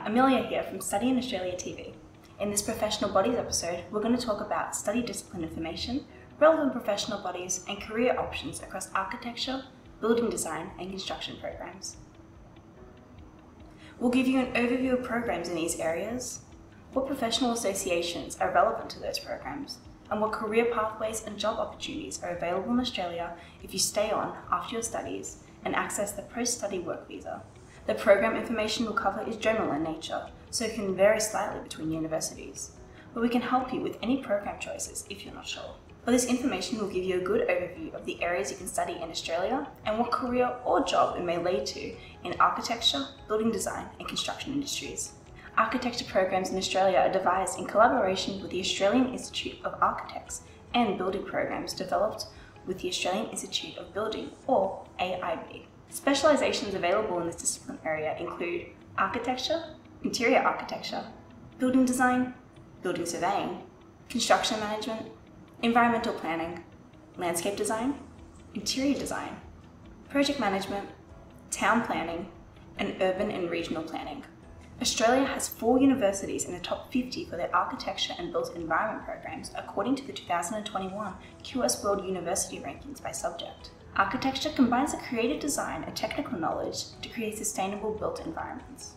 Hi, Amelia here from Study in Australia TV. In this Professional Bodies episode, we're going to talk about study discipline information, relevant professional bodies and career options across architecture, building design and construction programs. We'll give you an overview of programs in these areas, what professional associations are relevant to those programs, and what career pathways and job opportunities are available in Australia if you stay on after your studies and access the post-study work visa. The program information we'll cover is general in nature, so it can vary slightly between universities, but we can help you with any program choices if you're not sure. But this information will give you a good overview of the areas you can study in Australia and what career or job it may lead to in architecture, building design and construction industries. Architecture programs in Australia are devised in collaboration with the Australian Institute of Architects, and building programs developed with the Australian Institute of Building, or AIB. Specialisations available in this discipline area include architecture, interior architecture, building design, building surveying, construction management, environmental planning, landscape design, interior design, project management, town planning, and urban and regional planning. Australia has 4 universities in the top 50 for their architecture and built environment programs according to the 2021 QS World University Rankings by subject. Architecture combines the creative design and technical knowledge to create sustainable built environments.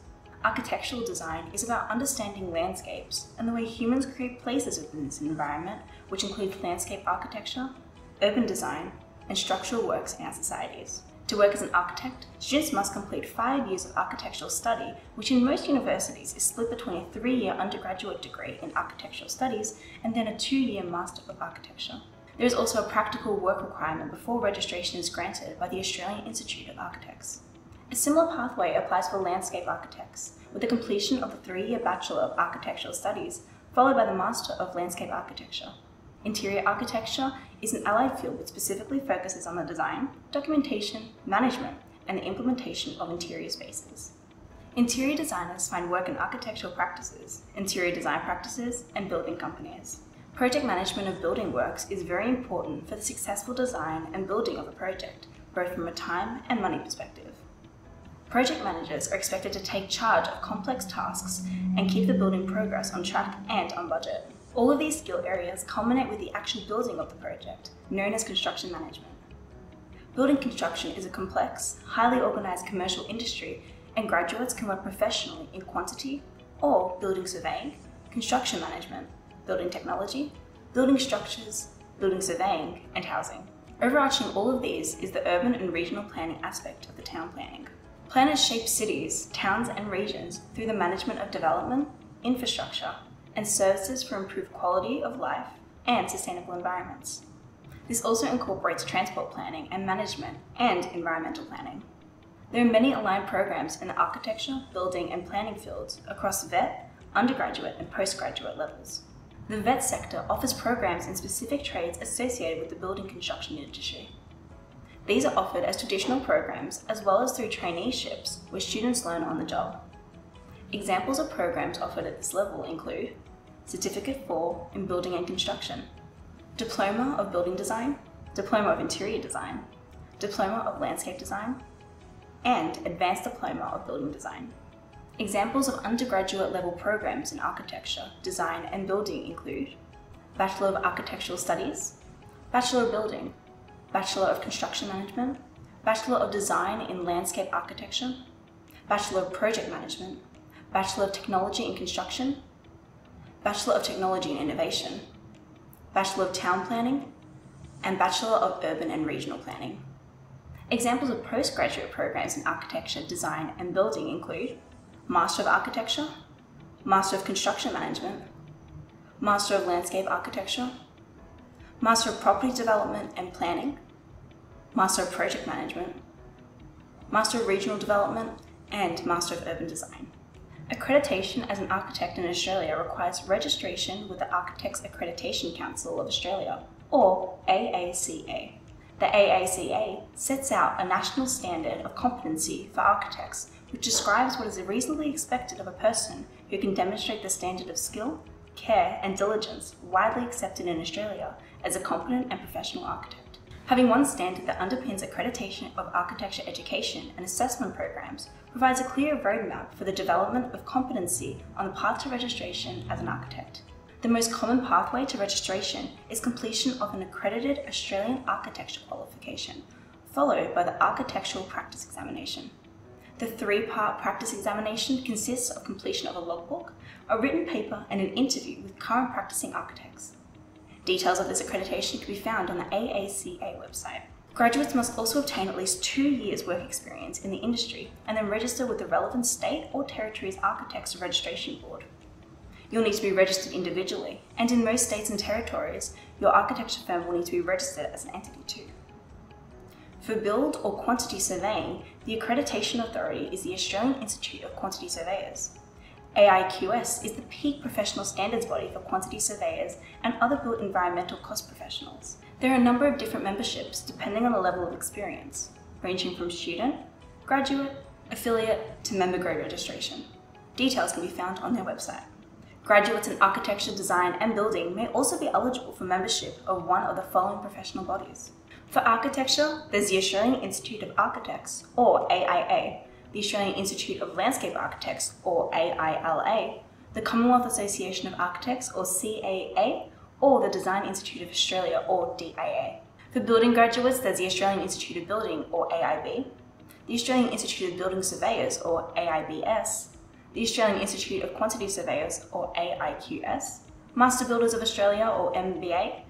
Architectural design is about understanding landscapes and the way humans create places within this environment, which includes landscape architecture, urban design, and structural works in our societies. To work as an architect, students must complete 5 years of architectural study, which in most universities is split between a 3-year undergraduate degree in architectural studies and then a 2-year Master of Architecture. There is also a practical work requirement before registration is granted by the Australian Institute of Architects. A similar pathway applies for landscape architects, with the completion of the 3-year Bachelor of Architectural Studies, followed by the Master of Landscape Architecture. Interior architecture is an allied field which specifically focuses on the design, documentation, management, and the implementation of interior spaces. Interior designers find work in architectural practices, interior design practices, and building companies. Project management of building works is very important for the successful design and building of a project, both from a time and money perspective. Project managers are expected to take charge of complex tasks and keep the building progress on track and on budget. All of these skill areas culminate with the actual building of the project, known as construction management. Building construction is a complex, highly organised commercial industry, and graduates can work professionally in quantity or building surveying, construction management, building technology, building structures, building surveying, and housing. Overarching all of these is the urban and regional planning aspect of the town planning. Planners shape cities, towns, and regions through the management of development, infrastructure, and services for improved quality of life and sustainable environments. This also incorporates transport planning and management and environmental planning. There are many aligned programs in the architecture, building, and planning fields across VET, undergraduate, and postgraduate levels. The VET sector offers programs in specific trades associated with the building construction industry. These are offered as traditional programs as well as through traineeships where students learn on the job. Examples of programs offered at this level include Certificate 4 in Building and Construction, Diploma of Building Design, Diploma of Interior Design, Diploma of Landscape Design, and Advanced Diploma of Building Design. Examples of undergraduate level programs in architecture, design and building include Bachelor of Architectural Studies, Bachelor of Building, Bachelor of Construction Management, Bachelor of Design in Landscape Architecture, Bachelor of Project Management, Bachelor of Technology in Construction, Bachelor of Technology and Innovation, Bachelor of Town Planning, and Bachelor of Urban and Regional Planning. Examples of postgraduate programs in architecture, design and building include Master of Architecture, Master of Construction Management, Master of Landscape Architecture, Master of Property Development and Planning, Master of Project Management, Master of Regional Development, and Master of Urban Design. Accreditation as an architect in Australia requires registration with the Architects Accreditation Council of Australia, or AACA. The AACA sets out a national standard of competency for architects, which describes what is reasonably expected of a person who can demonstrate the standard of skill, care, and diligence widely accepted in Australia as a competent and professional architect. Having one standard that underpins accreditation of architecture education and assessment programs provides a clear roadmap for the development of competency on the path to registration as an architect. The most common pathway to registration is completion of an accredited Australian architecture qualification, followed by the Architectural Practice Examination. The three-part practice examination consists of completion of a logbook, a written paper and an interview with current practicing architects. Details of this accreditation can be found on the AACA website. Graduates must also obtain at least 2 years' work experience in the industry and then register with the relevant state or territory's Architects Registration Board. You'll need to be registered individually, and in most states and territories, your architecture firm will need to be registered as an entity too. For build or quantity surveying, the accreditation authority is the Australian Institute of Quantity Surveyors. AIQS is the peak professional standards body for quantity surveyors and other built environmental cost professionals. There are a number of different memberships depending on the level of experience, ranging from student, graduate, affiliate to member grade registration. Details can be found on their website. Graduates in architecture, design and building may also be eligible for membership of one of the following professional bodies. For architecture, there's the Australian Institute of Architects, or AIA, the Australian Institute of Landscape Architects, or AILA, the Commonwealth Association of Architects, or CAA, or the Design Institute of Australia, or DIA. For building graduates, there's the Australian Institute of Building, or AIB, the Australian Institute of Building Surveyors, or AIBS, the Australian Institute of Quantity Surveyors, or AIQS, Master Builders of Australia, or MBA,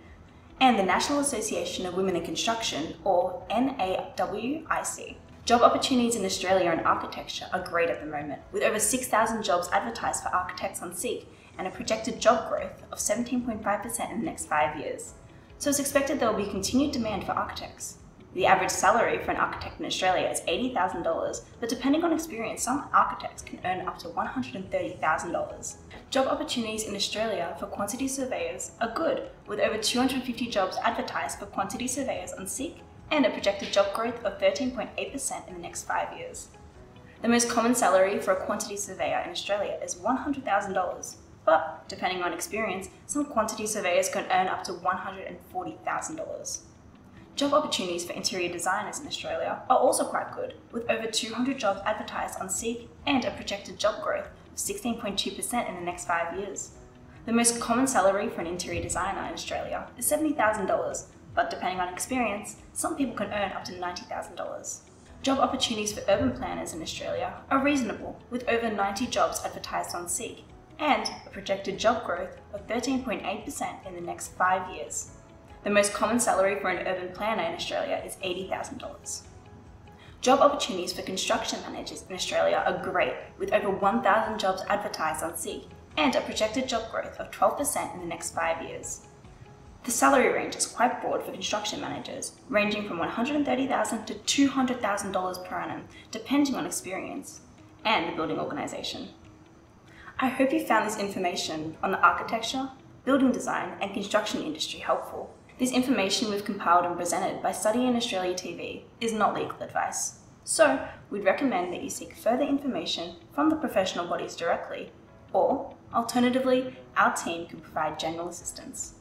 and the National Association of Women in Construction, or NAWIC. Job opportunities in Australia in architecture are great at the moment, with over 6,000 jobs advertised for architects on Seek and a projected job growth of 17.5% in the next 5 years. So it's expected there will be continued demand for architects. The average salary for an architect in Australia is $80,000, but depending on experience, some architects can earn up to $130,000. Job opportunities in Australia for quantity surveyors are good, with over 250 jobs advertised for quantity surveyors on Seek and a projected job growth of 13.8% in the next 5 years. The most common salary for a quantity surveyor in Australia is $100,000, but depending on experience, some quantity surveyors can earn up to $140,000. Job opportunities for interior designers in Australia are also quite good, with over 200 jobs advertised on Seek and a projected job growth of 16.2% in the next 5 years. The most common salary for an interior designer in Australia is $70,000, but depending on experience, some people can earn up to $90,000. Job opportunities for urban planners in Australia are reasonable, with over 90 jobs advertised on Seek and a projected job growth of 13.8% in the next 5 years. The most common salary for an urban planner in Australia is $80,000. Job opportunities for construction managers in Australia are great, with over 1,000 jobs advertised on Seek and a projected job growth of 12% in the next 5 years. The salary range is quite broad for construction managers, ranging from $130,000 to $200,000 per annum, depending on experience and the building organisation. I hope you found this information on the architecture, building design and construction industry helpful. This information we've compiled and presented by Study in Australia TV is not legal advice, so we'd recommend that you seek further information from the professional bodies directly, or alternatively, our team can provide general assistance.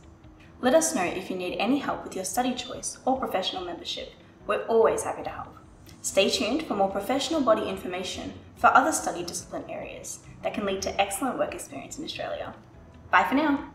Let us know if you need any help with your study choice or professional membership. We're always happy to help. Stay tuned for more professional body information for other study discipline areas that can lead to excellent work experience in Australia. Bye for now.